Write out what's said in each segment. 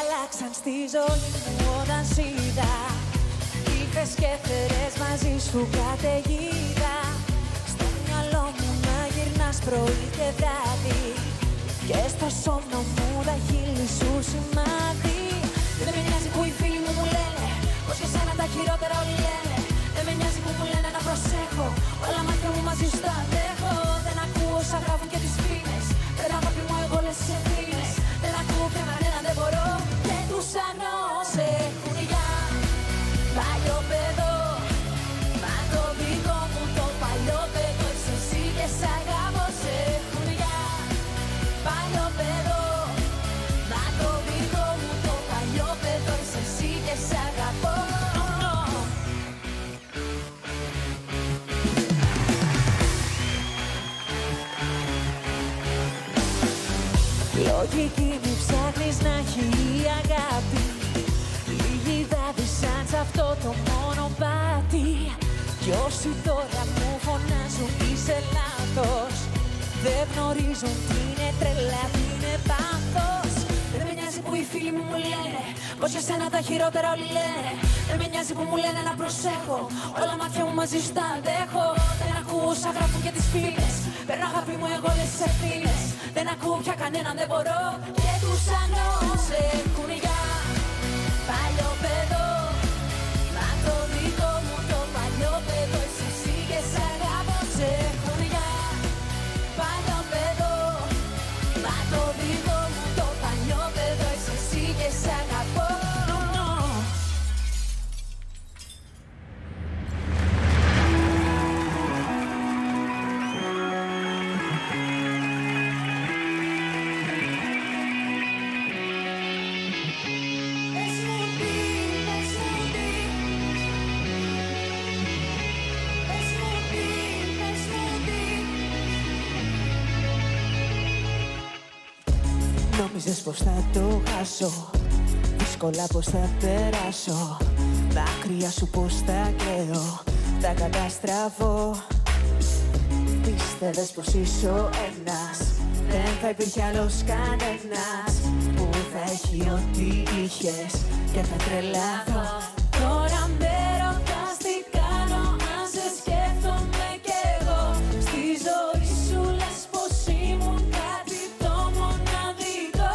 αλλάξαν στη ζωή μου όταν σ' είδα. Είχες και φέρες μαζί σου καταιγίδα. Στο μυαλό μου να γυρνάς πρωί και βράδυ, και στο σώμα μου τα χείλη σου σημάδι. Δεν με νοιάζει που οι φίλοι μου μου λένε πως και σένα τα χειρότερα όλοι λένε. Δεν με νοιάζει που μου λένε να προσέχω, όλα μάτια μου μαζί σου τα αντέχω. Δεν ακούω όσα γράφουν και τις φήμες, δεν αγαπημώ εγώ όλες τις ευθύνες. Δεν ακούω πια κανέναν, δεν μπορώ, δεν τους ανώ. Σε έχουν για παλιό παιδό, μα το δικό μου το παλιό παιδό είσαι εσύ και σ' αγαπώ. Σε έχουν για παλιό παιδό, μα το δικό μου το παλιό παιδό είσαι εσύ και σ' αγαπώ. Λογική μου ψάχνεις να έχει η αγάπη. Λίγοι δάδοι σαν σ' αυτό το μονοπάτι. Κι όσοι τώρα μου φωνάζουν είσαι λάθος, δεν γνωρίζουν τι είναι τρελά, τι είναι πάθος. Δεν με νοιάζει που οι φίλοι μου μου λένε πως για σένα τα χειρότερα όλοι λένε. Δεν με νοιάζει που μου λένε να προσέχω, όλα μάτια μου μαζί σου τα αντέχω. Δεν ακούω όσα γράφουν και τις φίλες, παίρνω αγάπη μου εγώ όλες τις ευθύνες. Δεν ακούω πια κανέναν, δεν μπορώ και τους ανώ. Σε έχουν για παλιό παιδό, μα το δικό μου το παλιό παιδό είσαι εσύ και σ' αγαπώ. Σε έχουν για παλιό παιδό, μα το δικό μου το παλιό παιδό είσαι εσύ και σ' αγαπώ. Νόμιζες πως θα το χάσω, δύσκολα πως θα περάσω. Δάκρυα σου πως θα κλαίω, τα καταστραβώ. Πίστευες πως είσαι ο ένας, δεν θα υπήρχε άλλος κανένας που θα έχει ό,τι είχες και θα τρελαθώ. Τώρα με ρωτάς τι κάνω αν σε σκέφτομαι κι εγώ. Στη ζωή σου λες πως ήμουν κάτι το μοναδικό.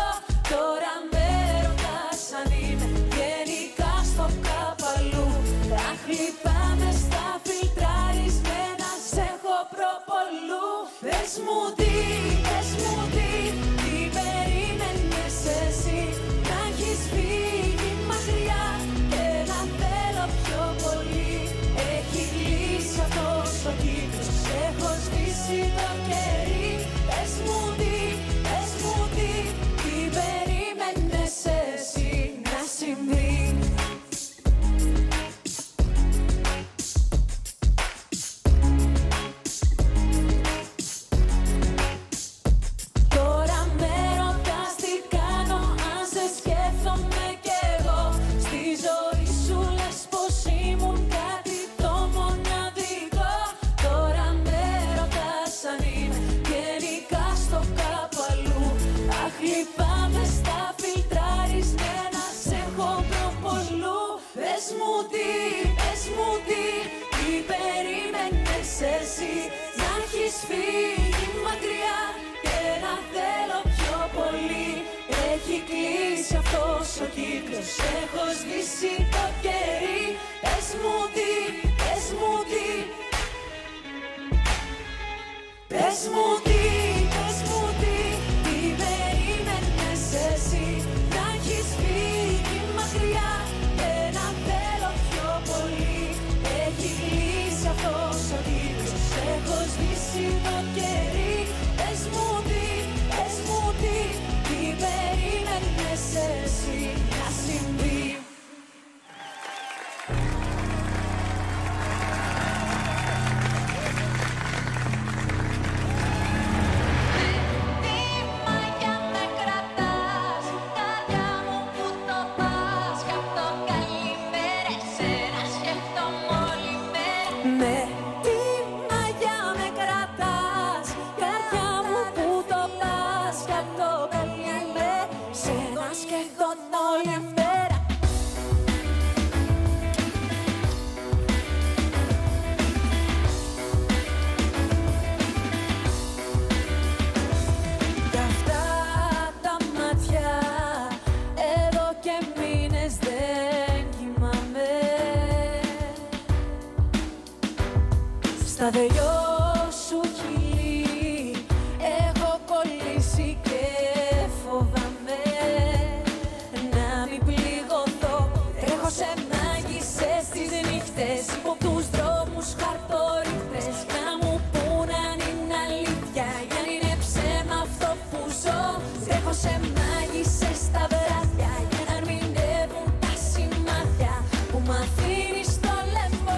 Τώρα με ρωτάς αν είμαι γενικά στο καπαλού. Τα χλυπάμε στα φιλτραρισμένα, σε έχω προπολού. Πες μου τι, πες μου τι, τι περίμενες εσύ, να έχεις φύγει μακριά και να θέλω πιο πολύ. Έχει κλείσει αυτός ο κύκλος, έχω σβήσει το κερί. Πες μου τι, πες μου τι, τι περίμενες εσύ να συμβεί. Να έχεις φύγει μακριά και να θέλω πιο πολύ. Έχει κλείσει αυτός ο κύκλος, έχω σβήσει το κερί. Πες μου τι, πες μου τι, πες μου τι, πες μου τι, τι περίμενες εσύ, να έχεις φύγει μακριά και να θέλω πιο πολύ. Έχει κλείσει αυτός ο κύκλος, έχω σβήσει το κερί. Πες μου τι, πες μου τι, τι περίμενες εσύ να συμβεί. Τα δυο σου χείλη έχω κολλήσει και φοβάμαι να μην πληγωθώ. Τρέχω σε μάγισσες τις νύχτες, υπό τους δρόμους χαρτορίχτες, να μου πουν αν είναι αλήθεια ή αν είναι ψέμα αυτό που ζω. Τρέχω σε μάγισσες τα βράδια για να ερμηνεύουν τα σημάδια που μ' αφήνει στο λαιμό.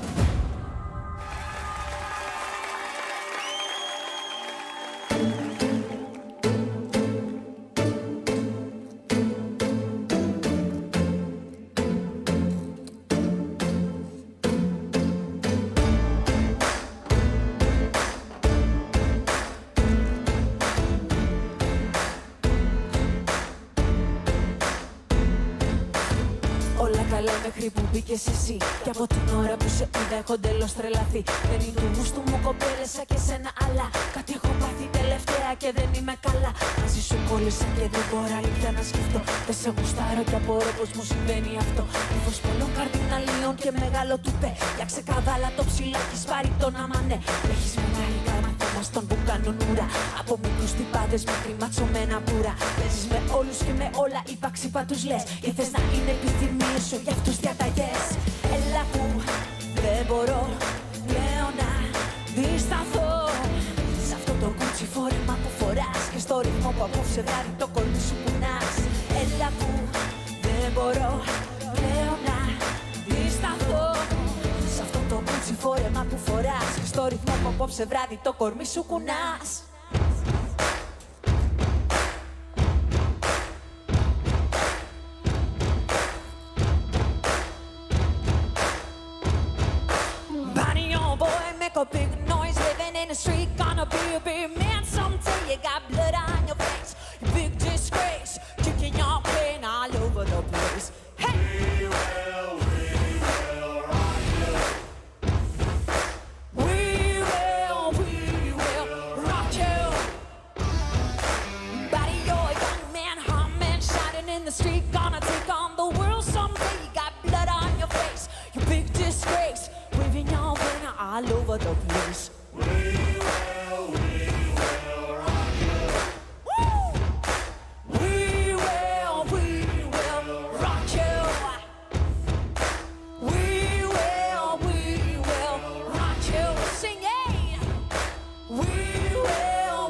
Όλα καλά μέχρι που μπήκες εσύ, κι από την ώρα που σε είδα έχω τελώς τρελαθεί. Δεν είναι του γούστου μου κοπέλες σαν και σένα, αλλά κάτι έχω πάθει τελευταία και δεν είμαι καλά. Μαζί σου κόλλησα και δεν μπορώ άλλη πια να σκεφτώ. Δεν σε γουστάρω και απορώ πως μου συμβαίνει αυτό. Μήπως πολλών καρδιναλίων και μεγάλο τουπέ. Για ξεκαβάλα το ψηλά κι σπάρει τον αμανέ. Έχεις μεγάλη καρμά θαυμαστών που κάνουν ουρά. Από μικρούς τυπάδες μέχρι ματσωμένα μπουρα. Παίζεις με όλους και με όλα, είπα ξύπα τους λες. Και θες να είναι επιθυμίες σου για αυτούς διαταγές. Έλα που δεν μπορώ πλέον να δισταθώ σ' αυτό το κούτσι φόρεμα που φοράς και στο ρυθμό που απόψε δάρει το κορμί σου πουνάς. Έλα που δεν μπορώ πλέον να δισταθώ σ' αυτό το κούτσι φόρεμα που φοράς και στο ρυθμό που απόψε βράδυ το κορμί σου κουνάς. Big noise, living in the street, gonna be a big man someday. You got blood on your face, you big disgrace, kicking your pain all over the place. Hey, we will rock you. We will rock you. Buddy, you're a young man, hot man, shining in the street, gonna take on the world someday. You got blood on your face, you big disgrace, waving your banner all over the place. We will rock you. Woo! We will rock you. We will rock you. Sing it. We will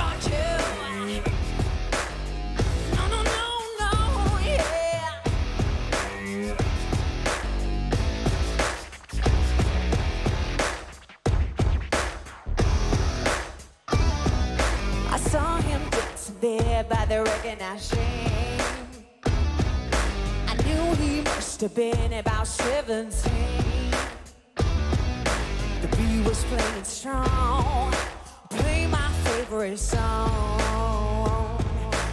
rock you. No, yeah. There by the recognized shame, I knew he must have been about 17. The bee was playing strong, playing my favorite song,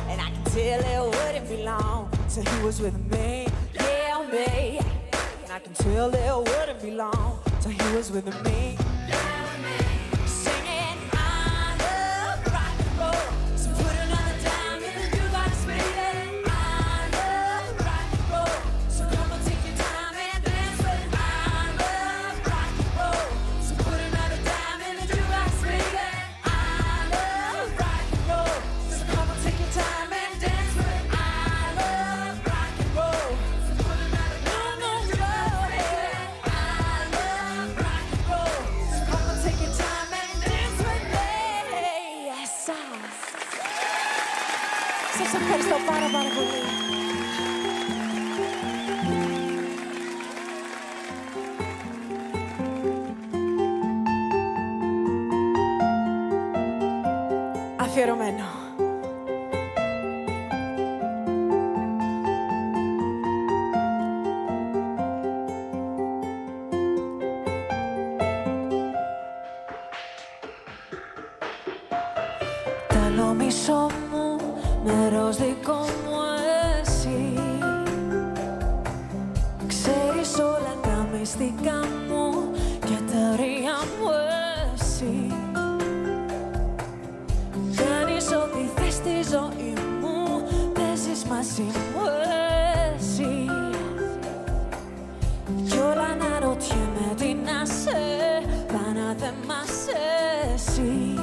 and I could tell it wouldn't be long till he was with me, yeah me. And I can tell it wouldn't be long till he was with me. Σας ευχαριστώ πάρα πολύ. Αφιερωμένο. Τα λόμισό μου νερός δικό μου εσύ. Ξέρεις όλα τα μυστικά μου και τα ρία μου εσύ. Κάνεις ό,τι θες στη ζωή μου, παίζεις μαζί μου εσύ. Κι όλα αναρωτιέμαι τι να σε, πάνω δεν μας εσύ.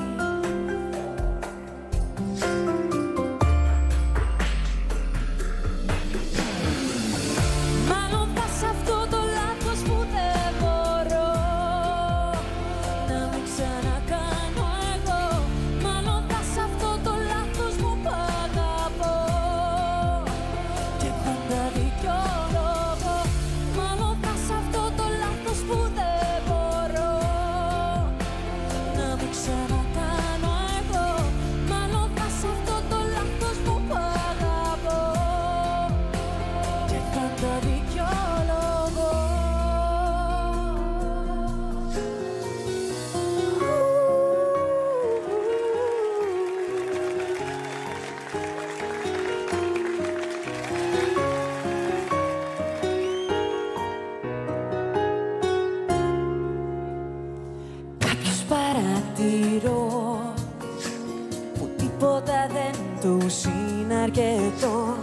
Που τίποτα δεν τους είναι αρκετό,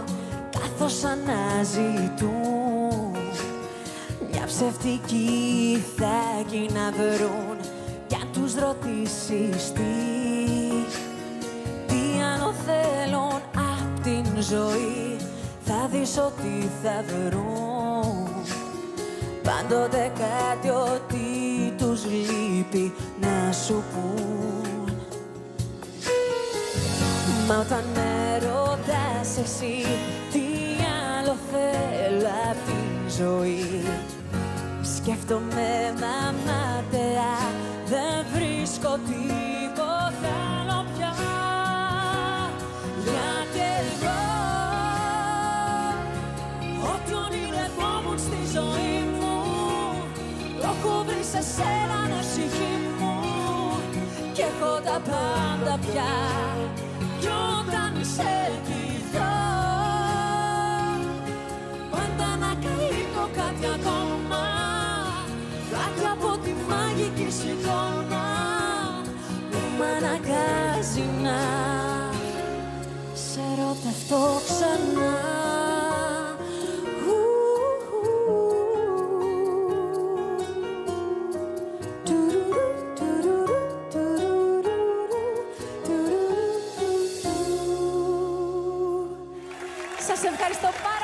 καθώς αναζητούν μια ψευτική ηθάκη να βρουν. Κι αν τους ρωτήσεις τι αν θέλουν απ' την ζωή, θα δεις ότι θα βρουν πάντοτε κάτι ότι τους λείπει να σου πουν. Μα όταν με ρωτάς εσύ τι άλλο θέλω απ' τη ζωή, σκέφτομαι μαμάτερα, δεν βρίσκω τίποτα άλλο πια. Γιατί εγώ ό,τι ονειρευόμουν στη ζωή μου το έχω βρει σε σένα, ναι ψυχή μου, κι έχω τα πάντα πια. Κι όταν σε κοιτώ πάντα να καλύπτω κάτι ακόμα, κάτι από τη μαγική εικόνα που μ' αναγκάζει να σε ερωτευτώ ξανά. Σας ευχαριστώ πάρα πολύ.